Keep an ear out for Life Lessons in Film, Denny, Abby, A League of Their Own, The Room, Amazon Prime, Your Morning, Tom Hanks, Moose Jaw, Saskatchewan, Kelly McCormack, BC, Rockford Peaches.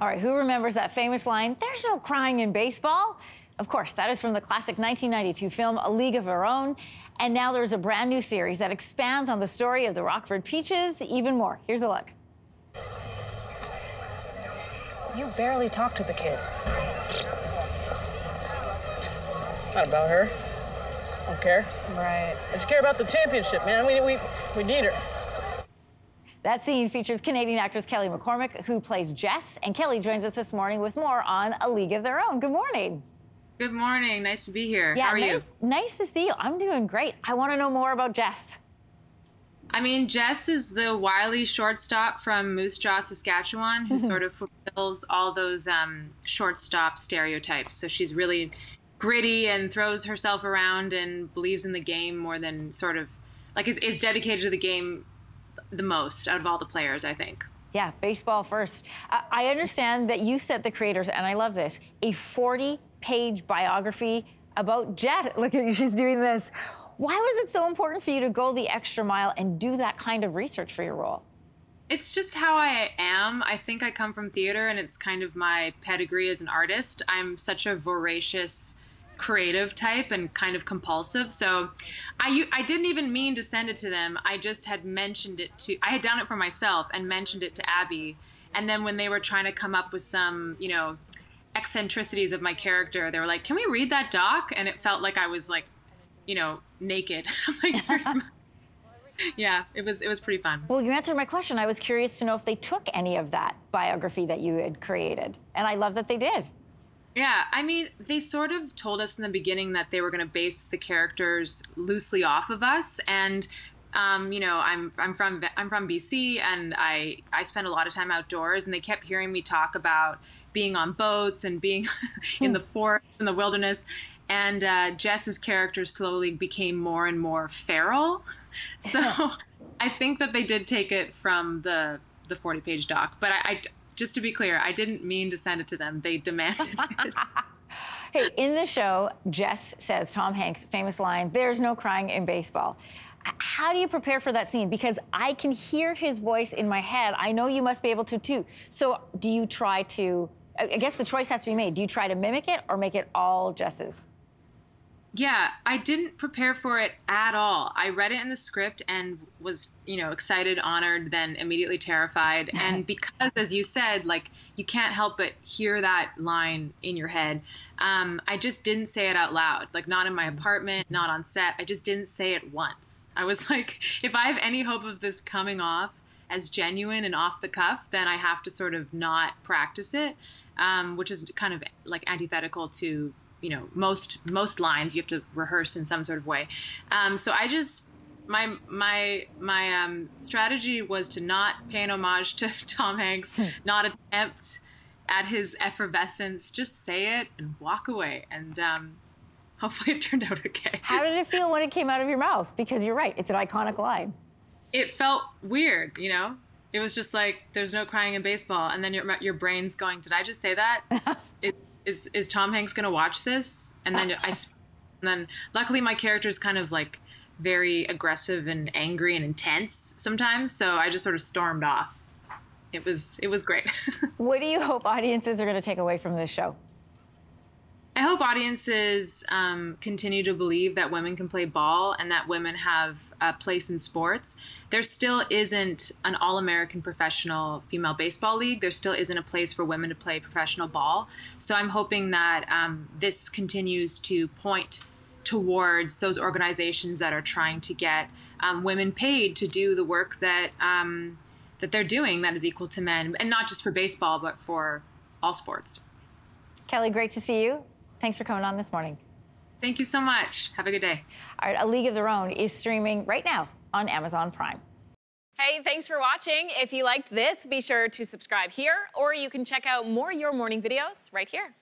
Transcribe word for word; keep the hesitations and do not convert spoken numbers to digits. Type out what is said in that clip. All right, who remembers that famous line, "There's no crying in baseball"? Of course, that is from the classic nineteen ninety-two film A League of Their Own. And now there's a brand new series that expands on the story of the Rockford Peaches even more. Here's a look. You barely talked to the kid. Not about her. I don't care. Right. I just care about the championship, man. We, we, we need her. That scene features Canadian actress Kelly McCormack, who plays Jess, and Kelly joins us this morning with more on A League of Their Own. Good morning. Good morning. Nice to be here. Yeah, How are nice, you? Nice to see you. I'm doing great. I want to know more about Jess. I mean, Jess is the wily shortstop from Moose Jaw, Saskatchewan, who sort of fulfills all those um, shortstop stereotypes. So she's really gritty and throws herself around and believes in the game more than sort of, like, is, is dedicated to the game the most out of all the players, I think. Yeah, baseball first. Uh, I understand that you sent the creators, and I love this, a forty-page biography about Jess. Look at you, she's doing this. Why was it so important for you to go the extra mile and do that kind of research for your role? It's just how I am. I think I come from theater, and it's kind of my pedigree as an artist. I'm such a voracious creative type and kind of compulsive. So I, I didn't even mean to send it to them. I just had mentioned it to, I had done it for myself and mentioned it to Abby. And then when they were trying to come up with some, you know, eccentricities of my character, they were like, can we read that doc? And it felt like I was like, you know, naked. Like, yeah, it was, it was pretty fun. Well, you answered my question. I was curious to know if they took any of that biography that you had created. And I love that they did. Yeah, I mean, they sort of told us in the beginning that they were going to base the characters loosely off of us. And, um, you know, I'm, I'm from I'm from B C, and I, I spend a lot of time outdoors, and they kept hearing me talk about being on boats and being in the forest and the wilderness. And uh, Jess's character slowly became more and more feral. So I think that they did take it from the the forty-page doc. But I, I, just to be clear, I didn't mean to send it to them. They demanded it. Hey, in the show, Jess says Tom Hanks' famous line, "There's no crying in baseball." How do you prepare for that scene? Because I can hear his voice in my head. I know you must be able to, too. So do you try to, I guess the choice has to be made. Do you try to mimic it or make it all Jess's? Yeah, I didn't prepare for it at all. I read it in the script and was, you know, excited, honored, then immediately terrified. And because, as you said, like, you can't help but hear that line in your head. Um, I just didn't say it out loud, like, not in my apartment, not on set. I just didn't say it once. I was like, if I have any hope of this coming off as genuine and off the cuff, then I have to sort of not practice it, um, which is kind of like antithetical to, you know, most most lines you have to rehearse in some sort of way. Um, so I just, my my my um, strategy was to not pay an homage to Tom Hanks, not attempt at his effervescence, just say it and walk away. And um, hopefully it turned out okay. How did it feel when it came out of your mouth? Because you're right, it's an iconic line. It felt weird, you know? It was just like, there's no crying in baseball. And then your, your brain's going, did I just say that? It, Is, is Tom Hanks going to watch this? And then I, and then luckily my character is kind of like very aggressive and angry and intense sometimes. So I just sort of stormed off. It was, it was great. What do you hope audiences are going to take away from this show? I hope audiences um, continue to believe that women can play ball and that women have a place in sports. There still isn't an all-American professional female baseball league. There still isn't a place for women to play professional ball. So I'm hoping that um, this continues to point towards those organizations that are trying to get um, women paid to do the work that, um, that they're doing that is equal to men, and not just for baseball, but for all sports. Kelly, great to see you. Thanks for coming on this morning. Thank you so much. Have a good day. All right, A League of Their Own is streaming right now on Amazon Prime. Hey, thanks for watching. If you liked this, be sure to subscribe here, or you can check out more Your Morning videos right here.